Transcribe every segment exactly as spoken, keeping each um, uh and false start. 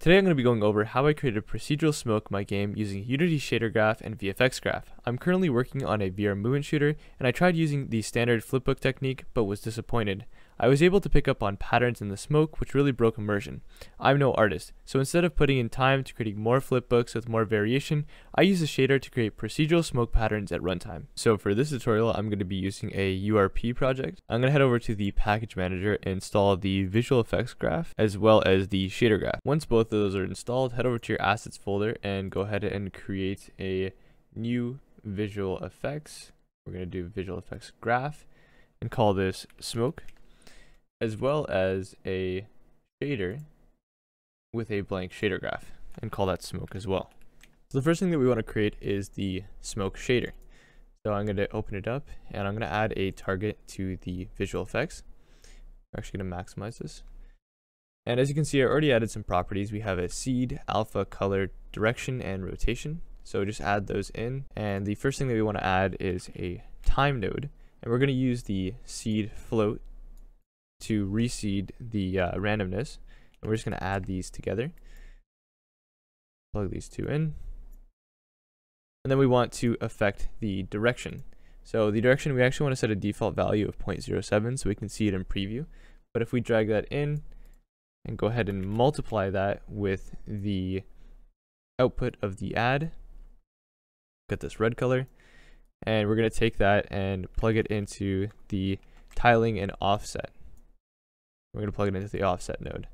Today I'm going to be going over how I created procedural smoke in my game using Unity Shader Graph and V F X Graph. I'm currently working on a V R movement shooter, and I tried using the standard flipbook technique but was disappointed. I was able to pick up on patterns in the smoke which really broke immersion. I'm no artist, so instead of putting in time to creating more flipbooks with more variation, I use a shader to create procedural smoke patterns at runtime. So for this tutorial I'm going to be using a U R P project. I'm going to head over to the package manager and install the visual effects graph as well as the shader graph. Once both those are installed, head over to your assets folder and go ahead and create a new visual effects. We're going to do visual effects graph and call this smoke, as well as a shader with a blank shader graph and call that smoke as well. So the first thing that we want to create is the smoke shader. So I'm going to open it up and I'm going to add a target to the visual effects. We're actually going to maximize this. And as you can see, I already added some properties. We have a seed, alpha, color, direction, and rotation. So just add those in. And the first thing that we want to add is a time node. And we're going to use the seed float to reseed the uh, randomness. And we're just going to add these together. Plug these two in. And then we want to affect the direction. So the direction, we actually want to set a default value of zero point zero seven so we can see it in preview. But if we drag that in, and go ahead and multiply that with the output of the add, get this red color, and we're going to take that and plug it into the tiling and offset. We're going to plug it into the offset node,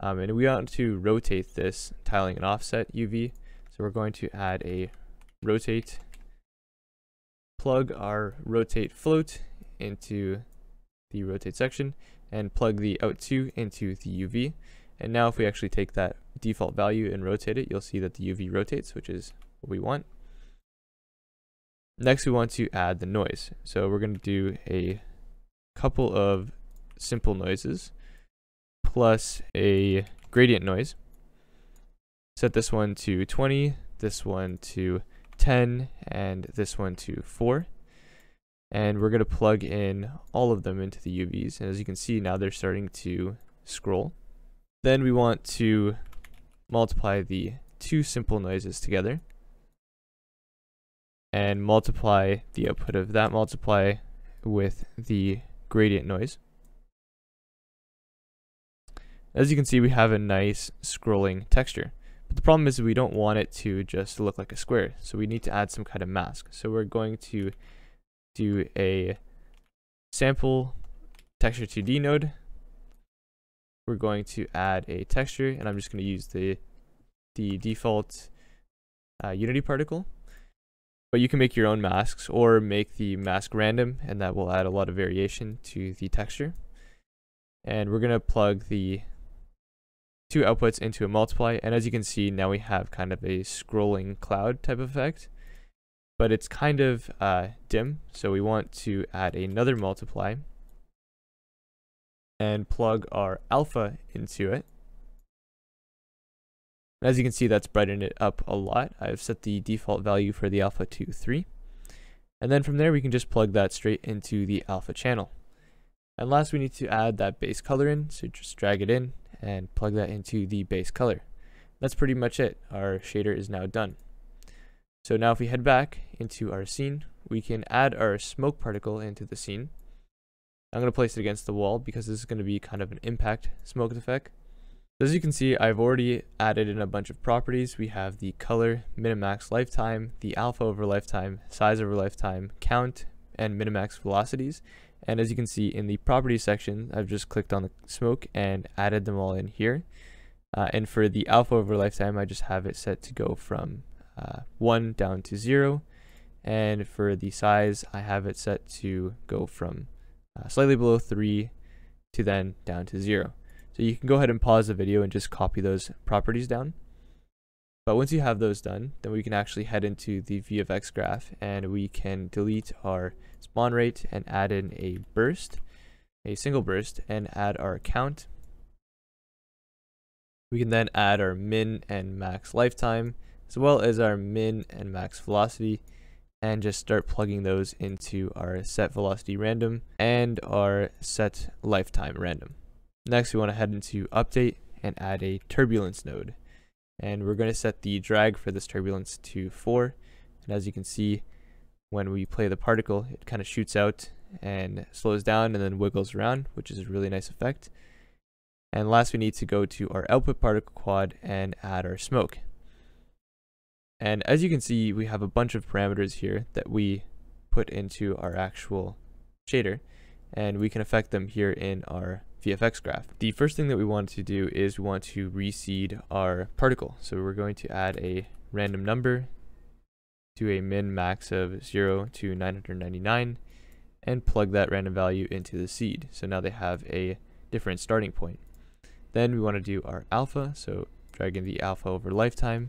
um, and we want to rotate this tiling and offset U V, so we're going to add a rotate, plug our rotate float into the rotate section, and plug the out two into the U V. And now if we actually take that default value and rotate it, you'll see that the U V rotates, which is what we want. Next, we want to add the noise. So we're going to do a couple of simple noises plus a gradient noise. Set this one to twenty, this one to ten, and this one to four. And we're going to plug in all of them into the U Vs. And as you can see, now they're starting to scroll. Then we want to multiply the two simple noises together and multiply the output of that multiply with the gradient noise. As you can see, we have a nice scrolling texture. But the problem is we don't want it to just look like a square. So we need to add some kind of mask. So we're going to do a sample texture two D node. We're going to add a texture, and I'm just going to use the the default uh, Unity particle, but you can make your own masks or make the mask random, and that will add a lot of variation to the texture. And we're going to plug the two outputs into a multiply, and as you can see, now we have kind of a scrolling cloud type of effect, but it's kind of uh, dim, so we want to add another multiply and plug our alpha into it. As you can see, that's brightened it up a lot. I've set the default value for the alpha to three. And then from there, we can just plug that straight into the alpha channel. And last, we need to add that base color in, so just drag it in and plug that into the base color. That's pretty much it. Our shader is now done. So now if we head back into our scene, we can add our smoke particle into the scene. I'm going to place it against the wall because this is going to be kind of an impact smoke effect. As you can see, I've already added in a bunch of properties. We have the color, minimax lifetime, the alpha over lifetime, size over lifetime, count, and minimax velocities. And as you can see in the properties section, I've just clicked on the smoke and added them all in here. Uh, and for the alpha over lifetime, I just have it set to go from Uh, one down to zero, and for the size I have it set to go from uh, slightly below three to then down to zero. So you can go ahead and pause the video and just copy those properties down. But once you have those done, then we can actually head into the V F X graph and we can delete our spawn rate and add in a burst, a single burst, and add our count. We can then add our min and max lifetime, as well as our min and max velocity, and just start plugging those into our set velocity random and our set lifetime random. Next, we want to head into update and add a turbulence node. And we're going to set the drag for this turbulence to four. And as you can see, when we play the particle, it kind of shoots out and slows down and then wiggles around, which is a really nice effect. And last, we need to go to our output particle quad and add our smoke. And as you can see, we have a bunch of parameters here that we put into our actual shader, and we can affect them here in our V F X graph. The first thing that we want to do is we want to reseed our particle. So we're going to add a random number to a min max of zero to nine hundred ninety-nine and plug that random value into the seed. So now they have a different starting point. Then we want to do our alpha. So drag in the alpha over lifetime,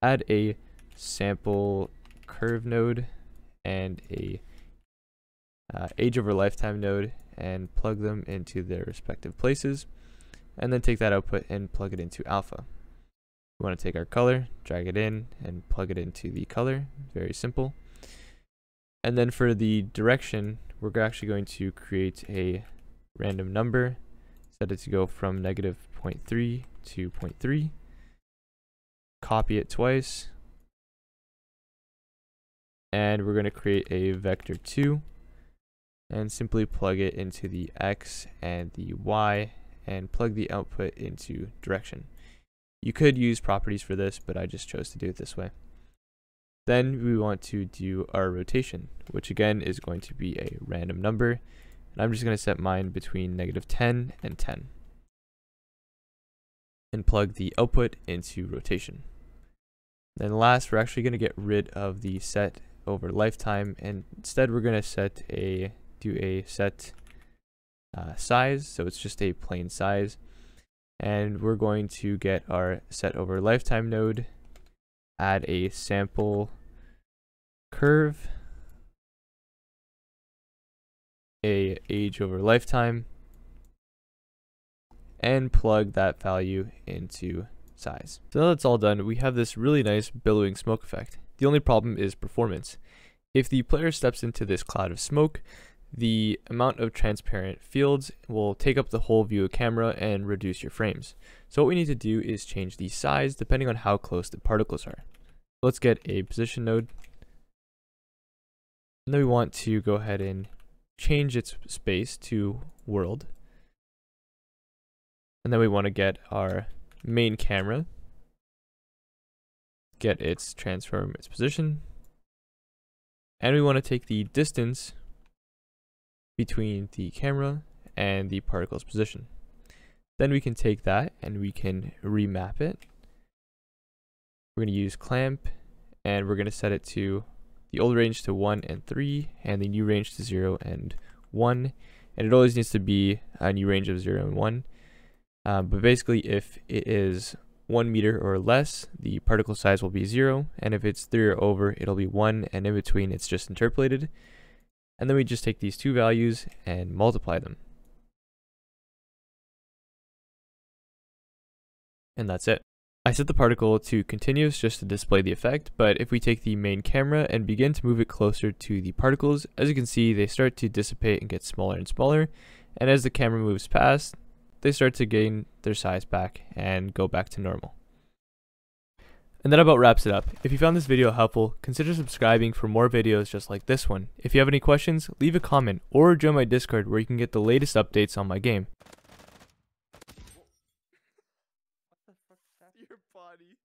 add a sample curve node and a uh, age over lifetime node and plug them into their respective places. And then take that output and plug it into alpha. We want to take our color, drag it in, and plug it into the color. Very simple. And then for the direction, we're actually going to create a random number, set it to go from negative zero point three to zero point three. Copy it twice. And we're going to create a vector two and simply plug it into the x and the y and plug the output into direction. You could use properties for this, but I just chose to do it this way. Then we want to do our rotation, which again is going to be a random number. And I'm just going to set mine between negative ten and ten. And plug the output into rotation. Then last, we're actually going to get rid of the set over lifetime. And instead, we're going to set a, do a set uh, size. So it's just a plain size. And we're going to get our set over lifetime node, add a sample curve, a age over lifetime, and plug that value into size. So now that's all done, we have this really nice billowing smoke effect. The only problem is performance. If the player steps into this cloud of smoke, the amount of transparent fields will take up the whole view of camera and reduce your frames. So what we need to do is change the size depending on how close the particles are. Let's get a position node. And then we want to go ahead and change its space to world. And then we want to get our main camera, get its transform its position. And we want to take the distance between the camera and the particle's position. Then we can take that and we can remap it. We're going to use clamp and we're going to set it to the old range to one and three and the new range to zero and one. And it always needs to be a new range of zero and one. Um, but basically if it is one meter or less, the particle size will be zero. And if it's three or over, it'll be one. And in between, it's just interpolated. And then we just take these two values and multiply them. And that's it. I set the particle to continuous just to display the effect, but if we take the main camera and begin to move it closer to the particles, as you can see, they start to dissipate and get smaller and smaller. And as the camera moves past, they start to gain their size back and go back to normal. And that about wraps it up. If you found this video helpful, consider subscribing for more videos just like this one. If you have any questions, leave a comment or join my Discord where you can get the latest updates on my game. Your body.